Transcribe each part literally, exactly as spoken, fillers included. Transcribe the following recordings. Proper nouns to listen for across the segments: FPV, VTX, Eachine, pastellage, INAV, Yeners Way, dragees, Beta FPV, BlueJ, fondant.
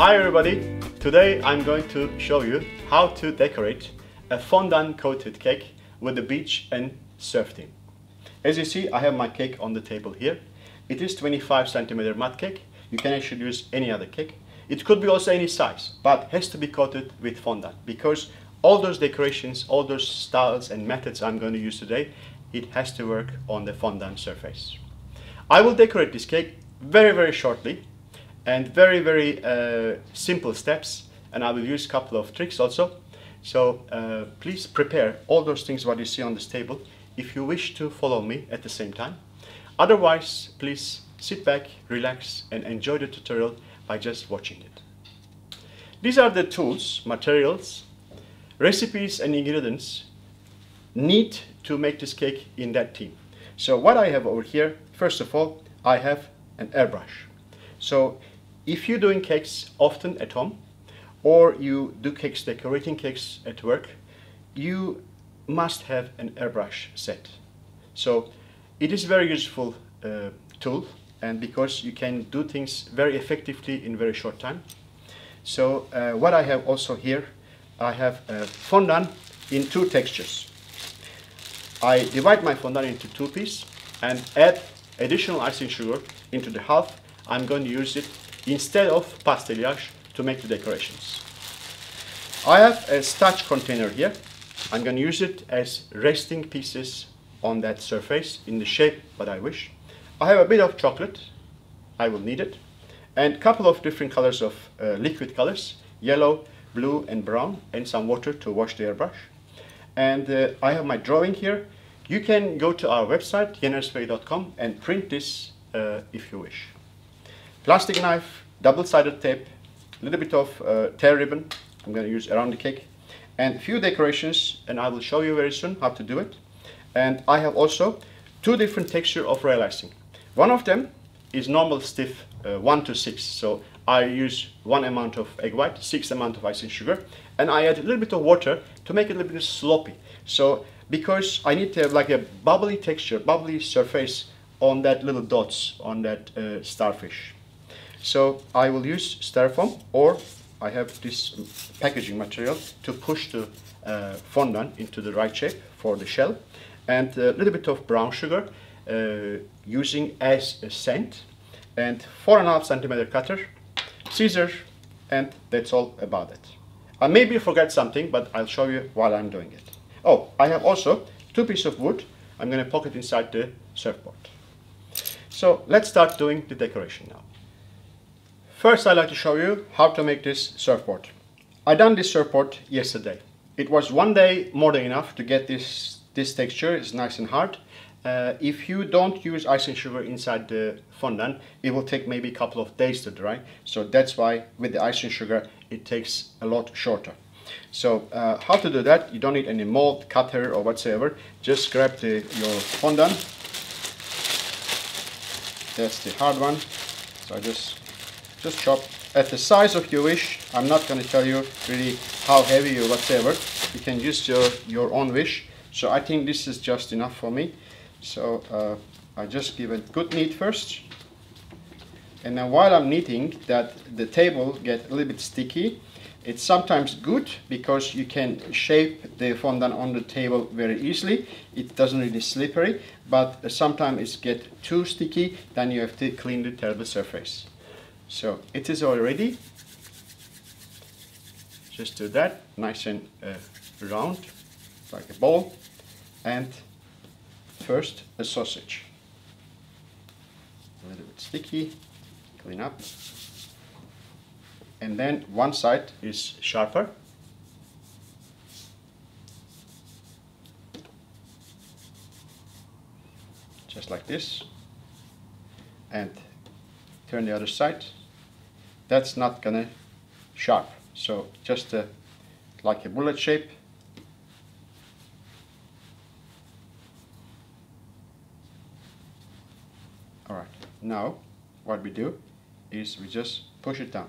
Hi everybody! Today I'm going to show you how to decorate a fondant coated cake with the beach and surf theme. As you see, I have my cake on the table here. It is twenty-five centimeter mat cake. You can actually use any other cake. It could be also any size, but has to be coated with fondant because all those decorations, all those styles and methods I'm going to use today, it has to work on the fondant surface. I will decorate this cake very, very shortly. And very, very uh, simple steps, and I will use a couple of tricks also. So uh, please prepare all those things what you see on this table if you wish to follow me at the same time. Otherwise, please sit back, relax, and enjoy the tutorial by just watching it. These are the tools, materials, recipes, and ingredients need to make this cake in that theme. So what I have over here, first of all, I have an airbrush. So if you're doing cakes often at home, or you do cakes, decorating cakes at work, you must have an airbrush set. So it is a very useful uh, tool, and because you can do things very effectively in very short time. So uh, what I have also here, I have uh, fondant in two textures. I divide my fondant into two pieces and add additional icing sugar into the half. I'm going to use it instead of pastellage to make the decorations. I have a starch container here. I'm going to use it as resting pieces on that surface in the shape that I wish. I have a bit of chocolate. I will need it. And a couple of different colors of uh, liquid colors, yellow, blue, and brown, and some water to wash the airbrush. And uh, I have my drawing here. You can go to our website, yeners way dot com, and print this uh, if you wish. Plastic knife, double-sided tape, a little bit of uh, tear ribbon I'm going to use around the cake, and a few decorations, and I will show you very soon how to do it. And I have also two different textures of rail icing. One of them is normal stiff uh, one to six, so I use one amount of egg white, six amount of icing sugar, and I add a little bit of water to make it a little bit sloppy. So because I need to have like a bubbly texture, bubbly surface on that little dots, on that uh, starfish. So I will use styrofoam, or I have this packaging material to push the uh, fondant into the right shape for the shell, and a little bit of brown sugar uh, using as a scent, and four and a half centimeter cutter, scissors, and that's all about it. I maybe forgot something, but I'll show you while I'm doing it. Oh, I have also two pieces of wood. I'm going to pocket inside the surfboard. So let's start doing the decoration now. First, I'd like to show you how to make this surfboard. I done this surfboard yesterday. It was one day more than enough to get this, this texture. It's nice and hard. Uh, if you don't use icing sugar inside the fondant, it will take maybe a couple of days to dry. So that's why with the icing sugar, it takes a lot shorter. So uh, how to do that? You don't need any mold, cutter, or whatsoever. Just grab the, your fondant. That's the hard one. So I just Just chop at the size of your wish. I'm not going to tell you really how heavy or whatever. You can use your, your own wish. So I think this is just enough for me. So uh, I just give it good knead first. And then while I'm kneading, that the table gets a little bit sticky. It's sometimes good because you can shape the fondant on the table very easily. It doesn't really slippery, but sometimes it gets too sticky. Then you have to clean the table surface. So it is already. Just do that, nice and uh, round, like a ball. And first, a sausage. A little bit sticky, clean up. And then one side is sharper. Just like this. And turn the other side. That's not gonna sharp, so just a, like a bullet shape. All right, now what we do is we just push it down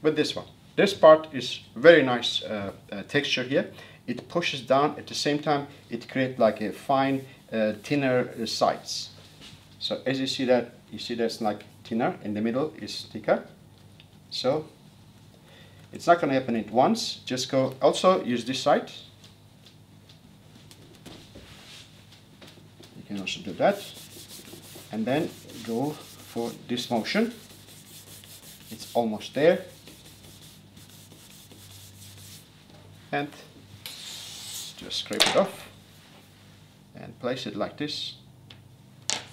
with this one. This part is very nice uh, uh, texture here. It pushes down, at the same time it creates like a fine uh, thinner uh, sides. So as you see that, you see that's like thinner, in the middle is thicker, So it's not going to happen at once. Just go, also use this side. You can also do that. And then go for this motion. It's almost there. And just scrape it off and place it like this.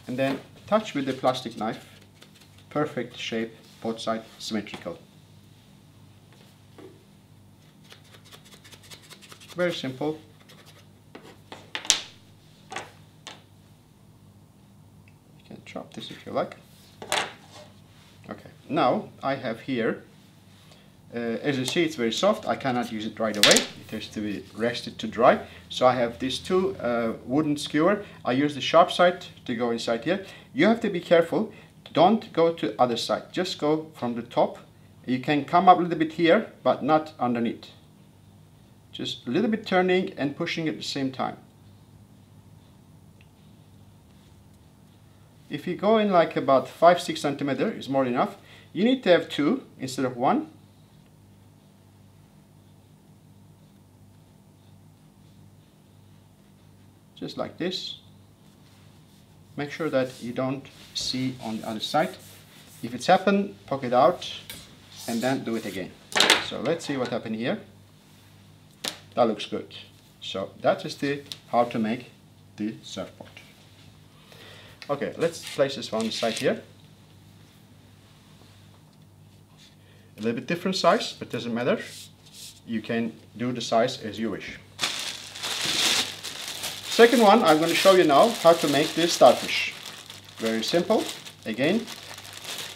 And then touch with the plastic knife. Perfect shape, both sides symmetrical. Very simple. You can chop this if you like. Okay, now I have here, uh, as you see, it's very soft. I cannot use it right away. It has to be rested to dry. So I have these two uh, wooden skewer. I use the sharp side to go inside here. You have to be careful. Don't go to other side. Just go from the top. You can come up a little bit here, but not underneath. Just a little bit turning and pushing at the same time. If you go in like about five six centimeter is more than enough. You need to have two instead of one. Just like this. Make sure that you don't see on the other side. If it's happened, poke it out and then do it again. So let's see what happened here. That looks good. So that is the how to make the surfboard. Okay, let's place this one side here. A little bit different size, but doesn't matter. You can do the size as you wish. Second one, I'm going to show you now how to make this starfish. Very simple. Again,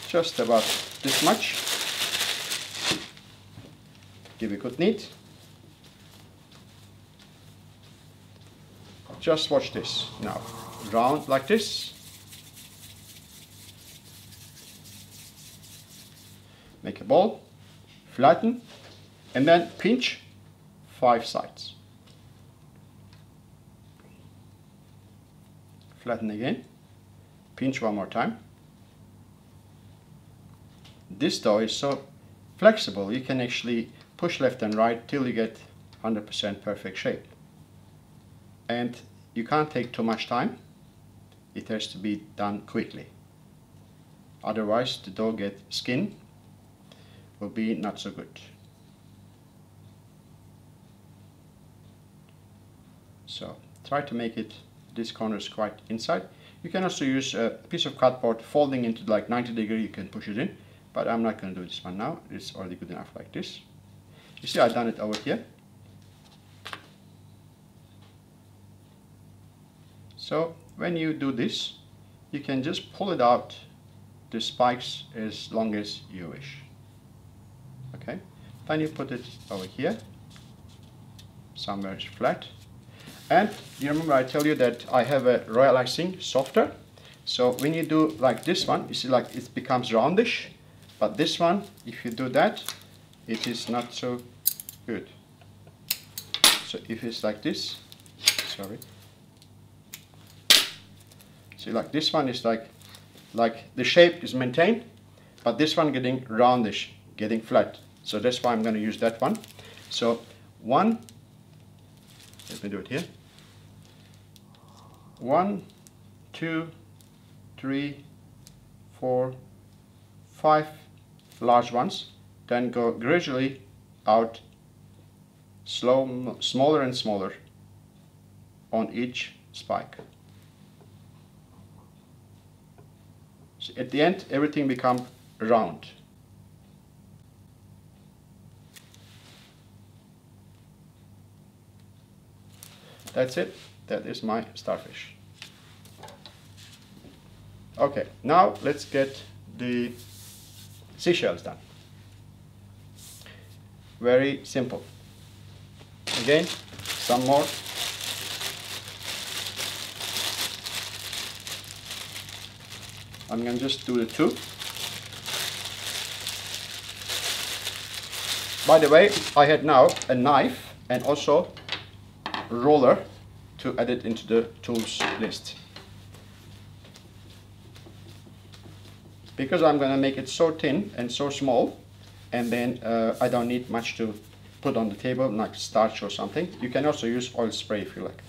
just about this much. Give it a good knead. Just watch this now. Round like this. Make a ball, flatten, and then pinch five sides. Flatten again, pinch one more time. This dough is so flexible, you can actually push left and right till you get one hundred percent perfect shape. And you can't take too much time. It has to be done quickly. Otherwise the dough get skin will be not so good. So try to make it, this corner is quite inside. You can also use a piece of cardboard folding into like ninety degree, you can push it in, but I'm not going to do this one now. It's already good enough like this. You see, I've done it over here. So when you do this, you can just pull it out, the spikes, as long as you wish. Okay, then you put it over here, somewhere flat. And you remember I tell you that I have a royal icing softer. So when you do like this one, you see like it becomes roundish, but this one, if you do that, it is not so good. So if it's like this, sorry. See, like this one is like, like the shape is maintained, but this one getting roundish, getting flat. So that's why I'm going to use that one. So one, let me do it here. One, two, three, four, five large ones. Then go gradually out, slow, smaller and smaller on each spike. So at the end, everything becomes round. That's it. That is my starfish. Okay, now let's get the seashells done. Very simple. Again, some more. I'm going to just do the two. By the way, I had now a knife and also roller to add it into the tools list. Because I'm going to make it so thin and so small, and then uh, I don't need much to put on the table, like starch or something. You can also use oil spray if you like.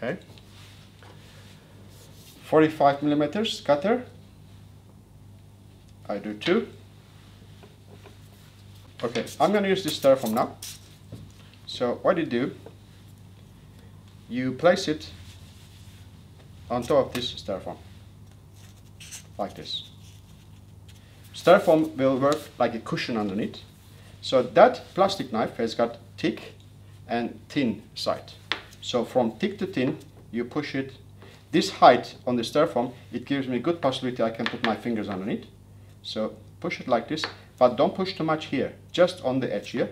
Okay, forty-five millimeters cutter, I do two. Okay, I'm going to use this styrofoam now. So what you do, you place it on top of this styrofoam, like this. Styrofoam will work like a cushion underneath. So that plastic knife has got thick and thin side. So from thick to thin, you push it. This height on the styrofoam, it gives me good possibility I can put my fingers underneath. So push it like this, but don't push too much here, just on the edge here.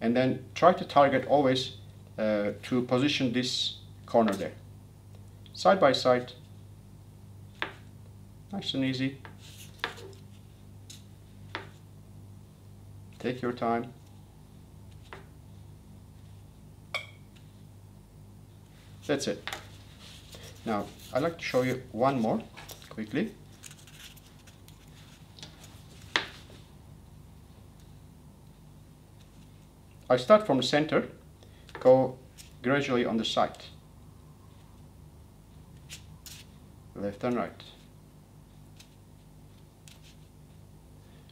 And then try to target always uh, to position this corner there. Side by side, nice and easy. Take your time. That's it. Now, I'd like to show you one more quickly. I start from the center, go gradually on the side, left and right.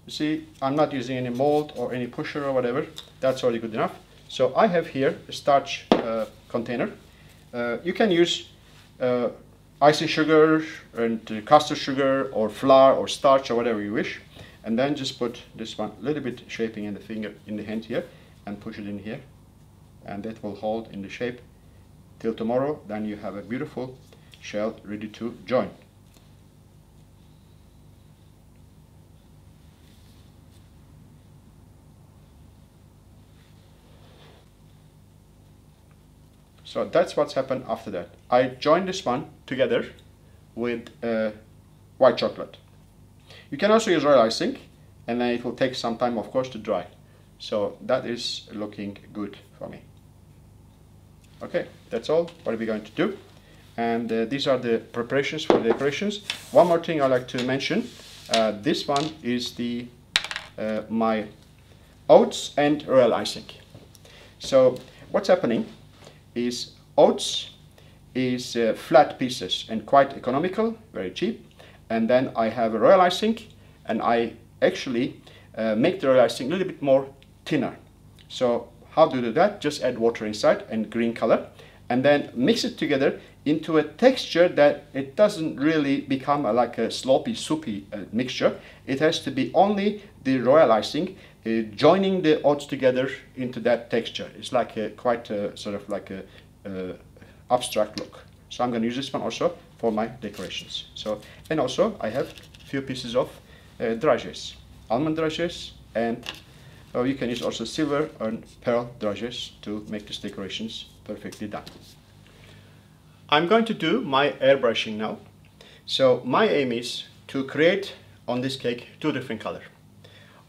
You see, I'm not using any mold or any pusher or whatever. That's already good enough. So I have here a starch uh, container. Uh, you can use uh, icing sugar and uh, caster sugar or flour or starch or whatever you wish, and then just put this one a little bit shaping in the finger, in the hand here, and push it in here, and that will hold in the shape till tomorrow. Then you have a beautiful shell ready to join. So that's what's happened after that. I joined this one together with uh, white chocolate. You can also use royal icing, and then it will take some time, of course, to dry. So that is looking good for me. Okay, that's all what we're going to do. And uh, these are the preparations for the decorations. One more thing I'd like to mention. Uh, this one is the uh, my oats and royal icing. So what's happening is oats is uh, flat pieces and quite economical, very cheap. And then I have a royal icing, and I actually uh, make the royal icing a little bit more thinner. So how do you do that? Just add water inside and green color, and then mix it together into a texture that it doesn't really become a, like a sloppy, soupy uh, mixture. It has to be only the royal icing Uh, joining the oats together into that texture. It's like a, quite a, sort of like a uh, abstract look. So I'm going to use this one also for my decorations. So, and also I have a few pieces of uh, dragees, almond dragees, and oh, you can use also silver and pearl dragees to make these decorations perfectly done. I'm going to do my airbrushing now. So my aim is to create on this cake two different colors.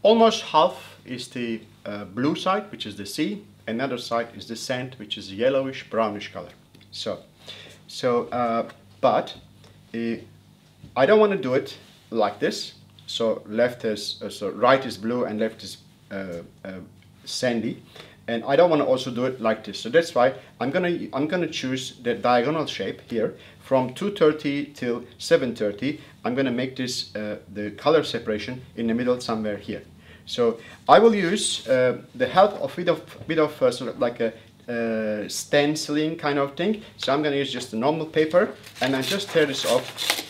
Almost half is the uh, blue side, which is the sea, and another side is the sand, which is yellowish brownish color. So, so uh, but uh, I don't want to do it like this. So left is uh, so right is blue and left is uh, uh, sandy, and I don't want to also do it like this. So that's why I'm gonna I'm gonna choose the diagonal shape here from two thirty till seven thirty. I'm gonna make this uh, the color separation in the middle somewhere here. So I will use uh, the help of a bit of, bit of uh, sort of like a uh, stenciling kind of thing. So I'm going to use just a normal paper, and then just tear this off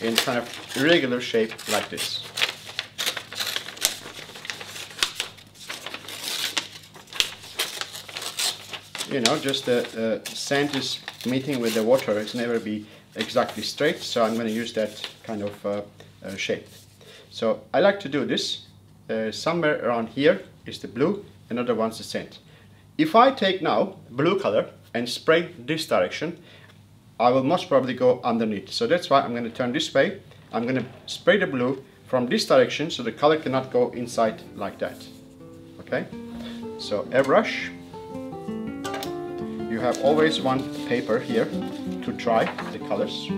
in kind of irregular shape like this. You know, just the uh, sand is meeting with the water. It's never be exactly straight, so I'm going to use that kind of uh, uh, shape. So I like to do this. Uh, somewhere around here is the blue, another one's the sand. If I take now blue color and spray this direction, I will most probably go underneath. So that's why I'm going to turn this way. I'm going to spray the blue from this direction so the color cannot go inside like that. Okay, so airbrush. You have always one paper here to try the colors.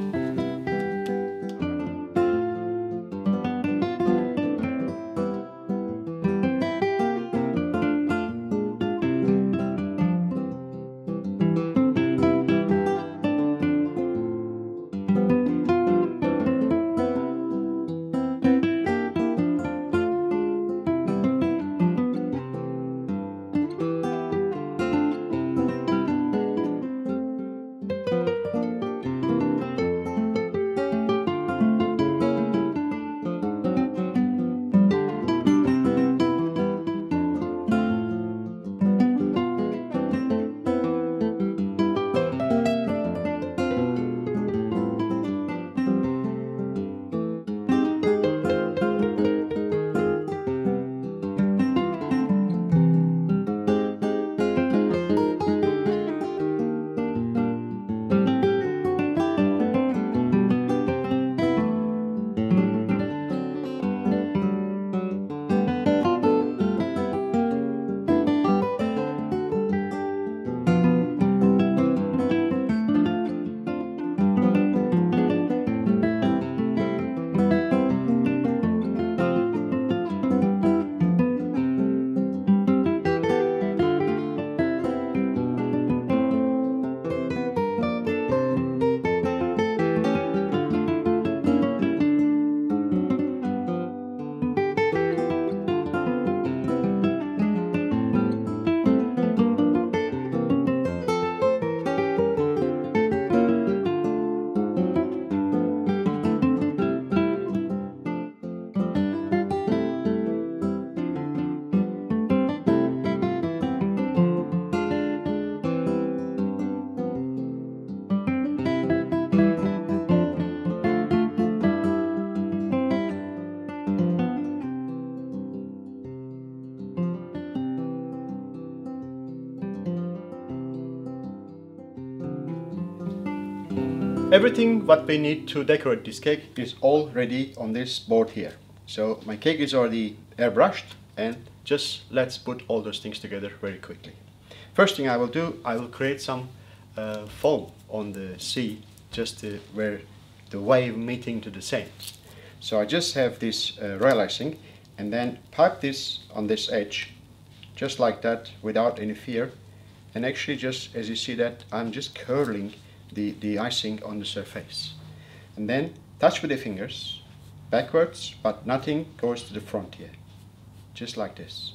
Everything what we need to decorate this cake is all ready on this board here. So my cake is already airbrushed, and just let's put all those things together very quickly. First thing I will do, I will create some uh, foam on the sea, just to, where the wave meeting to the sand. So I just have this uh, relaxing, and then pipe this on this edge, just like that, without any fear. And actually, just as you see that, I'm just curling The, the icing on the surface, and then touch with the fingers backwards, but nothing goes to the front here, just like this.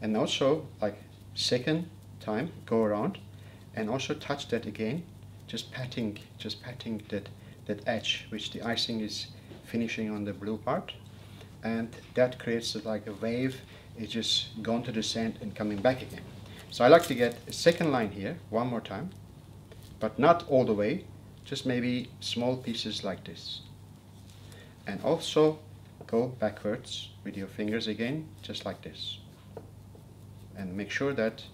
And also, like second time, go around and also touch that again, just patting just patting that that edge which the icing is finishing on the blue part. And that creates like a wave. It's just gone to the sand and coming back again. So I like to get a second line here one more time, but not all the way, just maybe small pieces like this. And also go backwards with your fingers again, just like this. And make sure that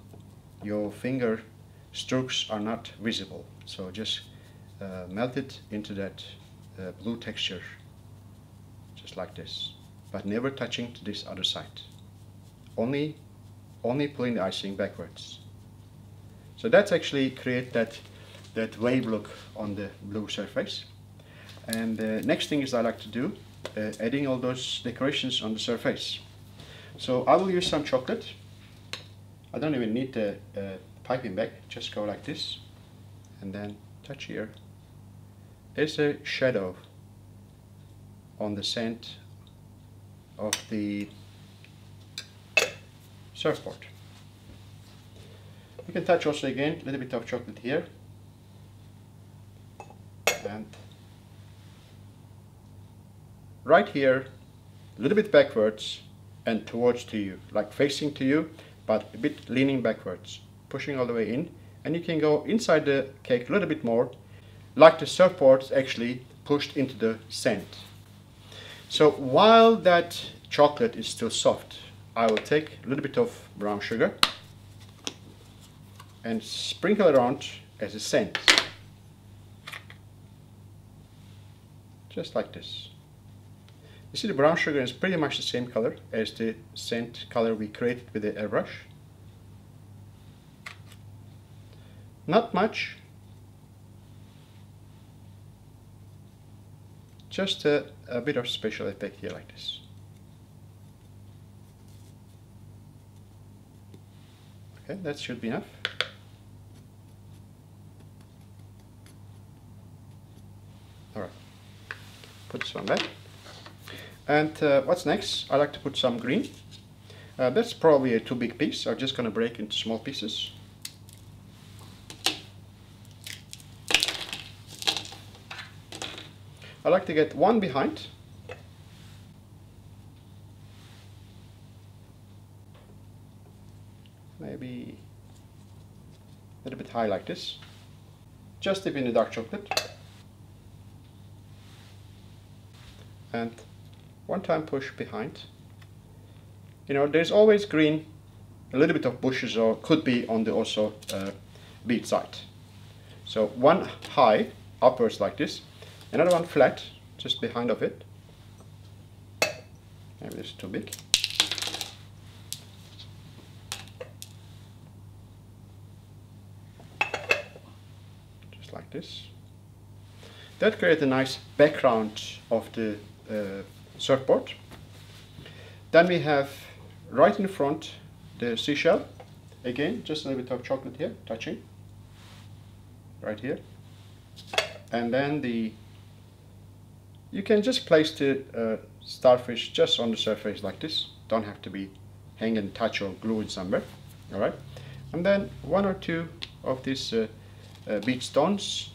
your finger strokes are not visible. So just uh, melt it into that uh, blue texture, just like this. But never touching to this other side, only only pulling the icing backwards. So that's actually create that that wave look on the blue surface. And the next thing is I like to do uh, adding all those decorations on the surface. So I will use some chocolate. I don't even need the uh, piping bag, just go like this and then touch here. There's a shadow on the sand of the surfboard. You can touch also again a little bit of chocolate here, and right here a little bit backwards and towards to you, like facing to you, but a bit leaning backwards, pushing all the way in. And you can go inside the cake a little bit more, like the surfboard actually pushed into the sand. So while that chocolate is still soft, I will take a little bit of brown sugar and sprinkle it around as a scent, just like this. You see, the brown sugar is pretty much the same color as the scent color we created with the airbrush. Not much, just a, a bit of special effect here like this. Okay, that should be enough. All right, put this one back. And uh, what's next? I like to put some green. Uh, that's probably a too big piece. I'm just going to break into small pieces. I like to get one behind. Maybe a little bit high like this. Just dip in the dark chocolate. And one time push behind. You know, there's always green, a little bit of bushes, or could be on the also uh, bead side. So one high upwards like this, another one flat just behind of it. Maybe this is too big. Just like this. That creates a nice background of the uh, surfboard. Then we have right in front the seashell. Again, just a little bit of chocolate here, touching right here. And then the you can just place the uh, starfish just on the surface like this. Don't have to be hang and touch or glue it somewhere. All right. And then one or two of these uh, uh, beach stones,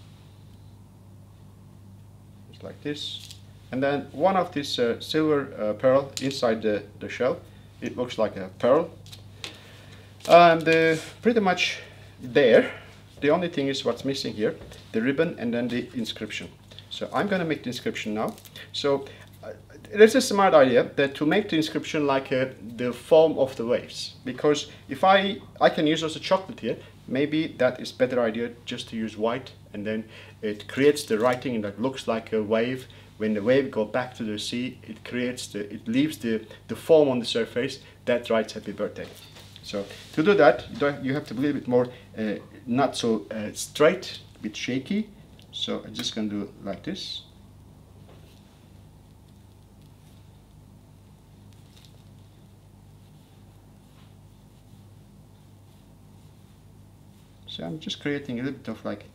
just like this. And then one of these uh, silver uh, pearl inside the, the shell. It looks like a pearl. And uh, pretty much there. The only thing is what's missing here, the ribbon and then the inscription. So I'm going to make the inscription now. So uh, there's a smart idea that to make the inscription like uh, the form of the waves. Because if I, I can use also chocolate here, maybe that is better idea just to use white. And then it creates the writing that looks like a wave. When the wave goes back to the sea, it creates the, it leaves the, the foam on the surface that writes happy birthday. So to do that, you have to be a little bit more, uh, not so uh, straight, a bit shaky. So I'm just going to do like this. So I'm just creating a little bit of like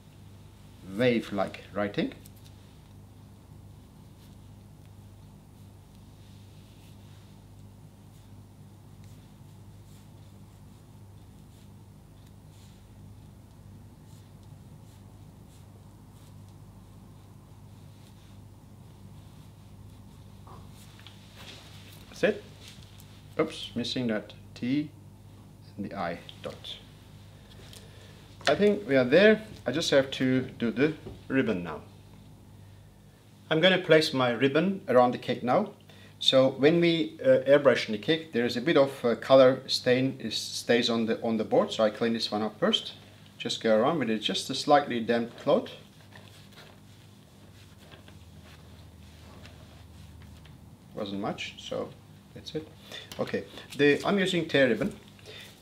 wave-like writing. That's it. Oops, missing that T and the I dot. I think we are there. I just have to do the ribbon now. I'm going to place my ribbon around the cake now. So when we uh, airbrush the cake, there is a bit of uh, color stain is stays on the on the board. So I clean this one up first. Just go around with it, just a slightly damp cloth. Wasn't much, so. That's it. Okay, the, I'm using tear ribbon.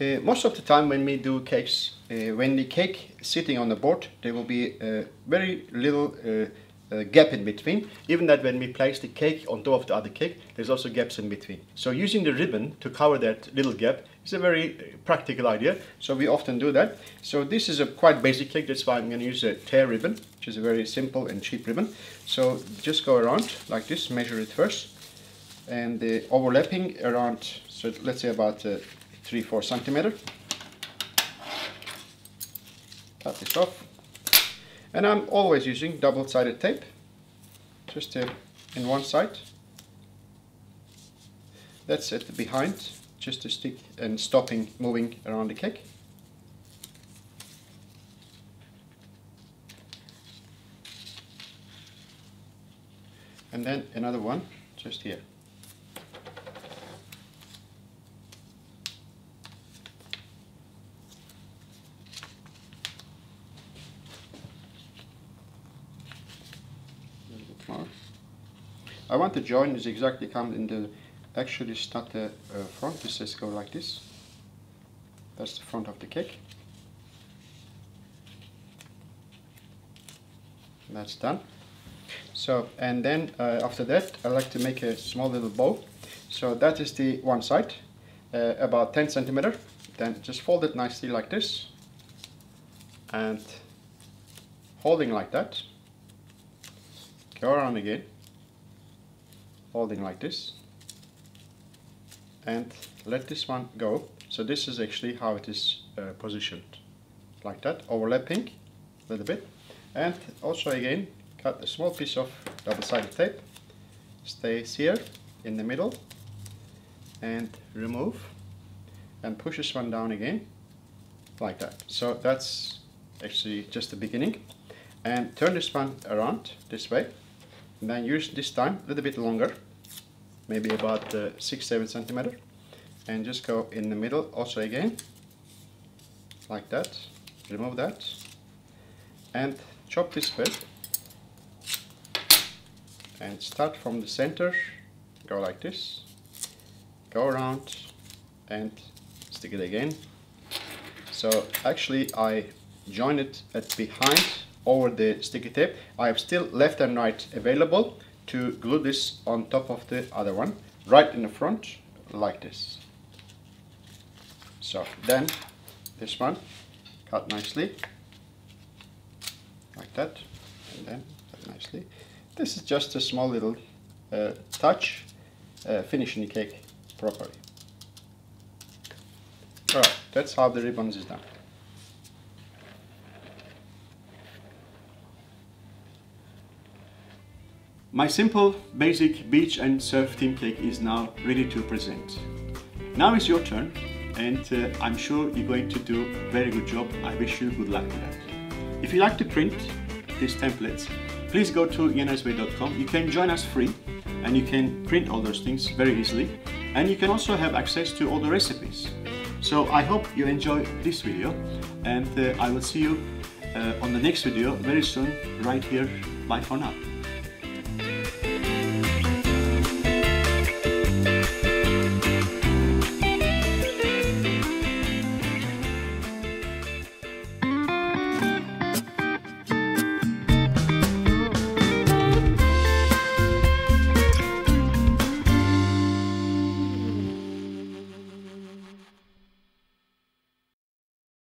Uh, most of the time when we do cakes, uh, when the cake is sitting on the board, there will be uh, very little uh, uh, gap in between. Even that when we place the cake on top of the other cake, there's also gaps in between. So using the ribbon to cover that little gap is a very practical idea. So we often do that. So this is a quite basic cake, that's why I'm going to use a tear ribbon, which is a very simple and cheap ribbon. So just go around like this, measure it first. And the overlapping around, so let's say about uh, three, four centimeter. Cut this off, and I'm always using double-sided tape, just uh, in one side. That's at the behind, just to stick and stopping moving around the cake. And then another one. just here. A little bit more. I want to join is exactly come in the, actually start the uh, front, this says go like this. That's the front of the cake. That's done. So, and then uh, after that, I like to make a small little bow. So that is the one side, uh, about ten centimeter. Then just fold it nicely like this, and holding like that. Go around again, holding like this, and let this one go. So this is actually how it is uh, positioned, like that, overlapping a little bit. And also again, cut a small piece of double-sided tape, stays here in the middle, and remove, and push this one down again, like that. So that's actually just the beginning. And turn this one around this way, and then use this time a little bit longer, maybe about uh, six, seven centimeter, and just go in the middle also again, like that, remove that, and chop this bit, and start from the center, go like this, go around, and stick it again. So actually I join it at behind over the sticky tape. I have still left and right available to glue this on top of the other one, right in the front, like this. So then this one cut nicely, like that, and then cut nicely. This is just a small little uh, touch, uh, finishing the cake properly. Alright, that's how the ribbons is done. My simple, basic beach and surf theme cake is now ready to present. Now it's your turn, and uh, I'm sure you're going to do a very good job. I wish you good luck with that. If you like to print these templates, please go to yeners way dot com. You can join us free, and you can print all those things very easily, and you can also have access to all the recipes. So I hope you enjoy this video, and uh, I will see you uh, on the next video very soon, right here. Bye for now.